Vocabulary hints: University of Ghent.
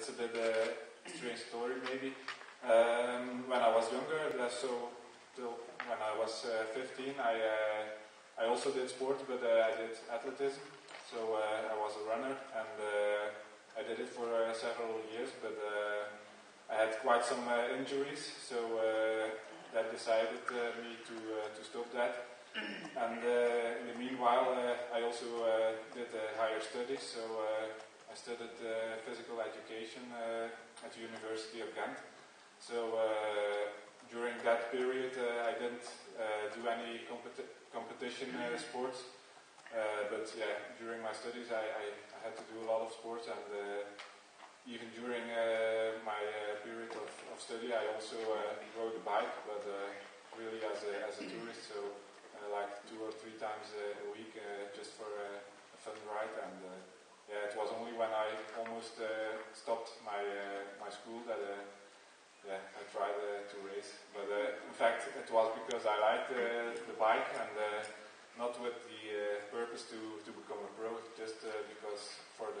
it's a bit strange story maybe. When I was younger, so till when I was 15, I also did sport, but I did athleticism. So I was a runner, and I did it for several years, but I had quite some injuries, so that decided me to stop that. And in the meanwhile, I also did higher studies, so I studied physical education at the University of Ghent. So during that period, I didn't do any competition sports, but yeah, during my studies, I had to do a lot of sports, and even during my period of study, I also rode a bike, but really as a tourist, so like 2 or 3 times a week, just for a fun ride. And yeah, it was only when I almost stopped my my school that yeah, I tried to race. But in fact, it was because I liked the bike, and not with the purpose to become a pro, just because for the